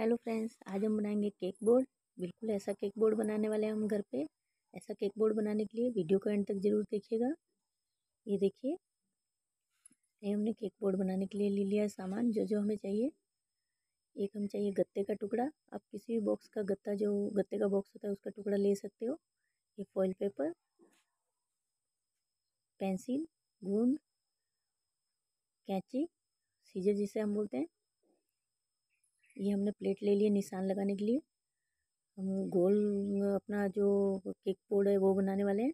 Hello friends, आज हम बनाएंगे केक बोर्ड। बिल्कुल ऐसा केक बोर्ड बनाने वाले हैं हम घर पे। ऐसा केक बोर्ड बनाने के लिए वीडियो को एंड तक ज़रूर देखिएगा। ये देखिए, ये हमने केक बोर्ड बनाने के लिए ले लिया है सामान जो हमें चाहिए। एक हम चाहिए गत्ते का टुकड़ा। आप किसी भी बॉक्स का गत्ता, जो गत्ते का बॉक्स होता है उसका टुकड़ा ले सकते हो। ये फॉइल पेपर, पेंसिल, गोंद, कैंची, सीजर जिसे हम बोलते हैं। ये हमने प्लेट ले लिए निशान लगाने के लिए। हम गोल अपना जो केक बोर्ड है वो बनाने वाले हैं।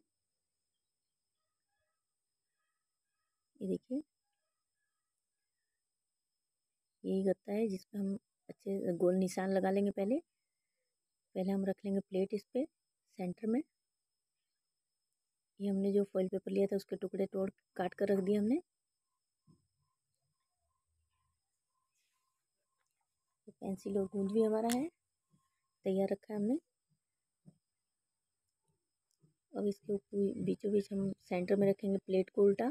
ये देखिए, यही गत्ता है जिस पे हम अच्छे गोल निशान लगा लेंगे। पहले हम रख लेंगे प्लेट इस पे सेंटर में। ये हमने जो फॉइल पेपर लिया था उसके टुकड़े तोड़ काट कर रख दिए हमने। पेंसिल और गोंद भी हमारा है, तैयार रखा है हमने। अब इसके ऊपर बीचों बीच हम सेंटर में रखेंगे प्लेट को उल्टा।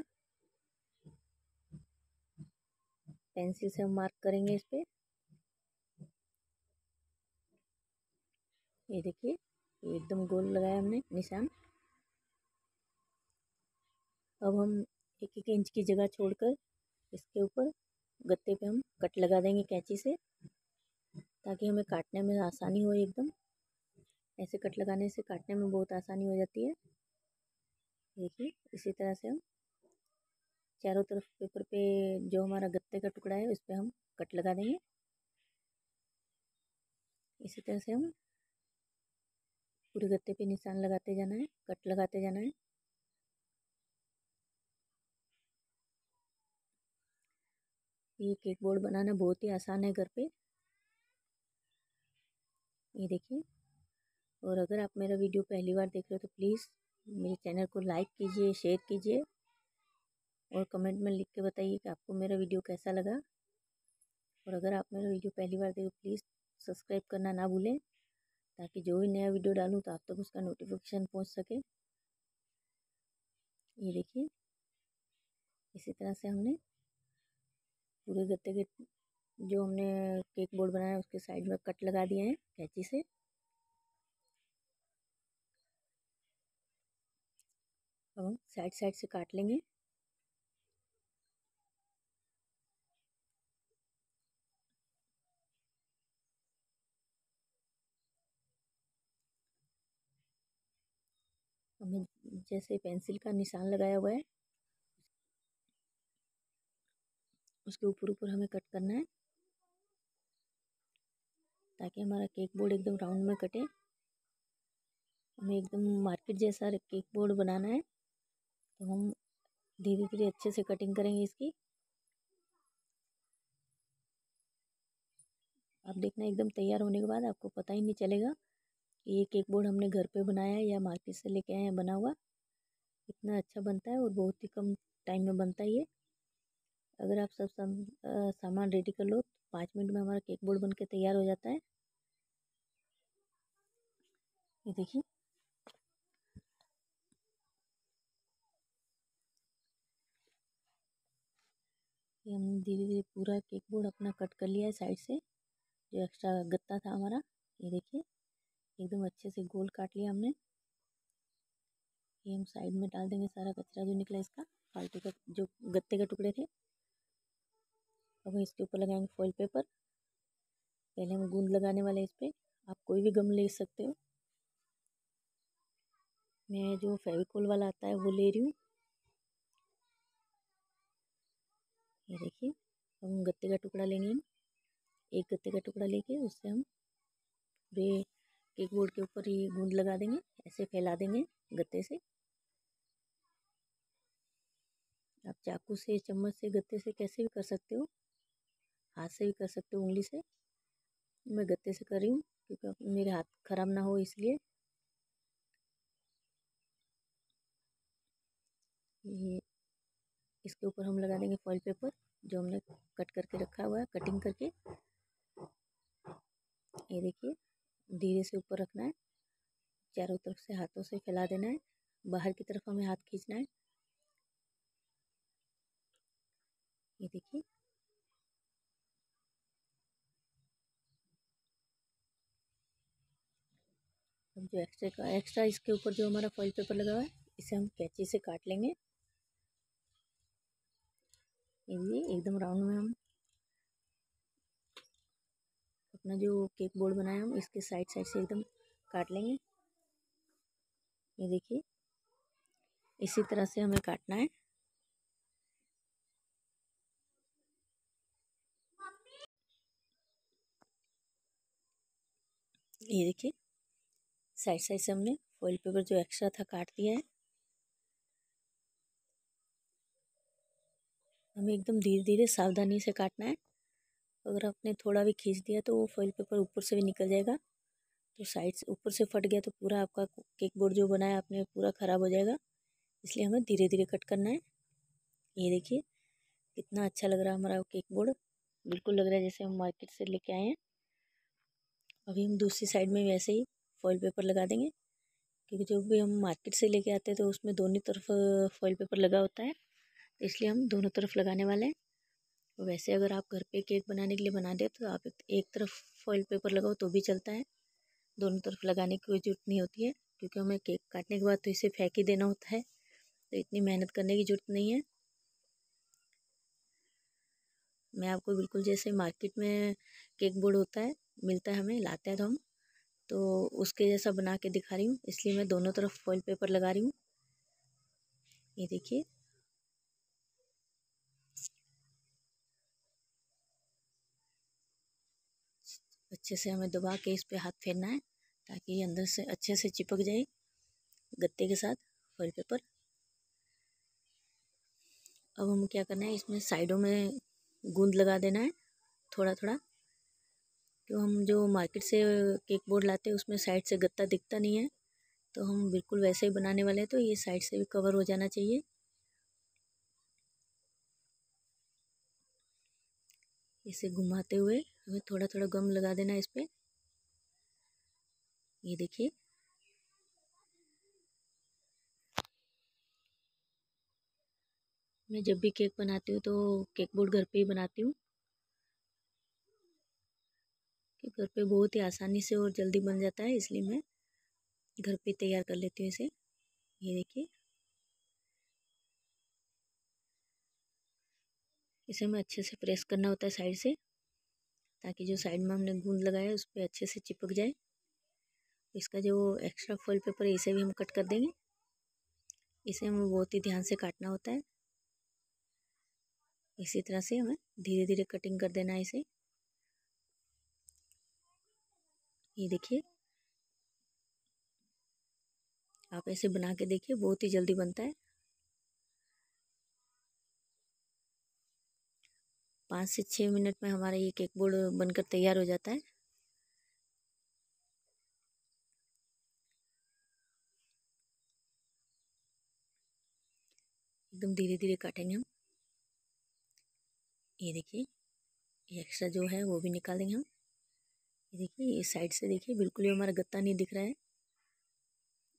पेंसिल से हम मार्क करेंगे इस पे। ये देखिए, ये एकदम गोल लगाया हमने निशान। अब हम एक एक इंच की जगह छोड़कर इसके ऊपर गत्ते पे हम कट लगा देंगे कैंची से, ताकि हमें काटने में आसानी हो। एकदम ऐसे कट लगाने से काटने में बहुत आसानी हो जाती है। देखिए, इसी तरह से हम चारों तरफ पेपर पे जो हमारा गत्ते का टुकड़ा है उस पर हम कट लगा देंगे। इसी तरह से हम पूरे गत्ते पे निशान लगाते जाना है, कट लगाते जाना है। ये केक बोर्ड बनाना बहुत ही आसान है घर पे। ये देखिए। और अगर आप मेरा वीडियो पहली बार देख रहे हो तो प्लीज़ मेरे चैनल को लाइक कीजिए, शेयर कीजिए और कमेंट में लिख के बताइए कि आपको मेरा वीडियो कैसा लगा। और अगर आप मेरा वीडियो पहली बार देखो प्लीज़ सब्सक्राइब करना ना भूलें, ताकि जो भी नया वीडियो डालूँ तो आप तक उसका नोटिफिकेशन पहुँच सके। ये देखिए, इसी तरह से हमने पूरे गत्ते के जो हमने केक बोर्ड बनाया उसके साइड में कट लगा दिए हैं कैंची से। अब हम साइड साइड से काट लेंगे। हमें जैसे पेंसिल का निशान लगाया हुआ है उसके ऊपर ऊपर हमें कट करना है, ताकि हमारा केक बोर्ड एकदम राउंड में कटे। हमें एकदम मार्केट जैसा केक बोर्ड बनाना है, तो हम धीरे धीरे अच्छे से कटिंग करेंगे इसकी। आप देखना, एकदम तैयार होने के बाद आपको पता ही नहीं चलेगा कि ये केक बोर्ड हमने घर पे बनाया है या मार्केट से लेके आए हैं बना हुआ। इतना अच्छा बनता है और बहुत ही कम टाइम में बनता है ये। अगर आप सब सामान रेडी कर लो तो 5 मिनट में हमारा केक बोर्ड बनके तैयार हो जाता है। ये देखिए, ये हमने धीरे धीरे पूरा केक बोर्ड अपना कट कर लिया है साइड से, जो एक्स्ट्रा गत्ता था हमारा। ये देखिए, एकदम अच्छे से गोल काट लिया हमने। ये हम साइड में डाल देंगे सारा कचरा जो निकला इसका, फालतू का जो गत्ते के टुकड़े थे। अब इसके ऊपर लगाएंगे फॉइल पेपर। पहले हम गूंद लगाने वाले इस पर, आप कोई भी गम ले सकते हो। मैं जो फेविकोल वाला आता है वो ले रही हूँ। ये देखिए, हम गत्ते का टुकड़ा लेंगे। एक गत्ते का टुकड़ा लेके उससे हम पूरे केक बोर्ड के ऊपर ये गूंद लगा देंगे, ऐसे फैला देंगे गत्ते से। आप चाकू से, चम्मच से, गत्ते से कैसे भी कर सकते हो, हाथ से भी कर सकते हो, उंगली से। मैं गत्ते से कर रही हूँ क्योंकि मेरे हाथ खराब ना हो इसलिए। ये इसके ऊपर हम लगा देंगे फॉइल पेपर जो हमने कट करके रखा हुआ है, कटिंग करके। ये देखिए, धीरे से ऊपर रखना है, चारों तरफ से हाथों से फैला देना है। बाहर की तरफ हमें हाथ खींचना है। ये देखिए, जो एक्स्ट्रा इसके ऊपर जो हमारा फॉइल पेपर लगा हुआ है इसे हम कैंची से काट लेंगे। ये एकदम राउंड में हम अपना जो केक बोर्ड बनाया हम इसके साइड साइड से एकदम काट लेंगे। ये देखिए इसी तरह से हमें काटना है। ये देखिए साइड साइड से हमने फॉइल पेपर जो एक्स्ट्रा था काट दिया है। हमें एकदम धीरे धीरे सावधानी से काटना है। अगर आपने थोड़ा भी खींच दिया तो वो फॉइल पेपर ऊपर से भी निकल जाएगा, तो साइड से ऊपर से फट गया तो पूरा आपका केक बोर्ड जो बनाया आपने पूरा ख़राब हो जाएगा। इसलिए हमें धीरे धीरे कट करना है। ये देखिए कितना अच्छा लग रहा है हमारा केक बोर्ड, बिल्कुल लग रहा है जैसे हम मार्केट से लेके आए हैं। अभी हम दूसरी साइड में वैसे ही फॉइल पेपर लगा देंगे, क्योंकि जो भी हम मार्केट से लेके आते हैं तो उसमें दोनों तरफ फॉइल पेपर लगा होता है, इसलिए हम दोनों तरफ लगाने वाले हैं। वैसे अगर आप घर पे केक बनाने के लिए बना दें तो आप एक तरफ फॉइल पेपर लगाओ तो भी चलता है, दोनों तरफ लगाने की कोई जरूरत नहीं होती है, क्योंकि हमें केक काटने के बाद तो इसे फेंक ही देना होता है, तो इतनी मेहनत करने की जरूरत नहीं है। मैं आपको बिल्कुल जैसे मार्केट में केक बोर्ड होता है मिलता है, हमें लाते हैं हम तो उसके जैसा बना के दिखा रही हूँ, इसलिए मैं दोनों तरफ फॉइल पेपर लगा रही हूँ। ये देखिए अच्छे से हमें दबा के इस पे हाथ फेरना है ताकि ये अंदर से अच्छे से चिपक जाए गत्ते के साथ फॉइल पेपर। अब हम क्या करना है, इसमें साइडों में गूंद लगा देना है थोड़ा थोड़ा, क्यों हम जो मार्केट से केक बोर्ड लाते हैं उसमें साइड से गत्ता दिखता नहीं है, तो हम बिल्कुल वैसे ही बनाने वाले हैं, तो ये साइड से भी कवर हो जाना चाहिए। इसे घुमाते हुए हमें थोड़ा थोड़ा गम लगा देना है इस पर। ये देखिए मैं जब भी केक बनाती हूँ तो केक बोर्ड घर पे ही बनाती हूँ, घर पे बहुत ही आसानी से और जल्दी बन जाता है, इसलिए मैं घर पे तैयार कर लेती हूँ इसे। ये देखिए इसे हमें अच्छे से प्रेस करना होता है साइड से, ताकि जो साइड में हमने गूंद लगाया है उस पर अच्छे से चिपक जाए। इसका जो एक्स्ट्रा फॉइल पेपर है इसे भी हम कट कर देंगे, इसे हमें बहुत ही ध्यान से काटना होता है। इसी तरह से हमें धीरे धीरे कटिंग कर देना है इसे। ये देखिए आप ऐसे बना के देखिए बहुत ही जल्दी बनता है। 5 से 6 मिनट में हमारा ये केक बोर्ड बनकर तैयार हो जाता है। एकदम धीरे धीरे काटेंगे हम। ये देखिए ये एक्स्ट्रा जो है वो भी निकालेंगे हम। देखिए इस साइड से देखिए बिल्कुल ही हमारा गत्ता नहीं दिख रहा है,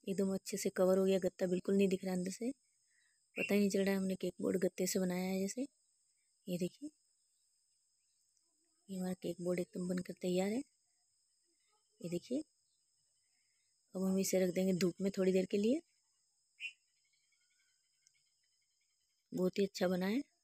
एकदम अच्छे से कवर हो गया, गत्ता बिल्कुल नहीं दिख रहा अंदर से, पता ही नहीं चल रहा है हमने केक बोर्ड गत्ते से बनाया है जैसे। ये देखिए ये हमारा केक बोर्ड एकदम बनकर तैयार है। ये देखिए अब हम इसे रख देंगे धूप में थोड़ी देर के लिए। बहुत ही अच्छा बना है।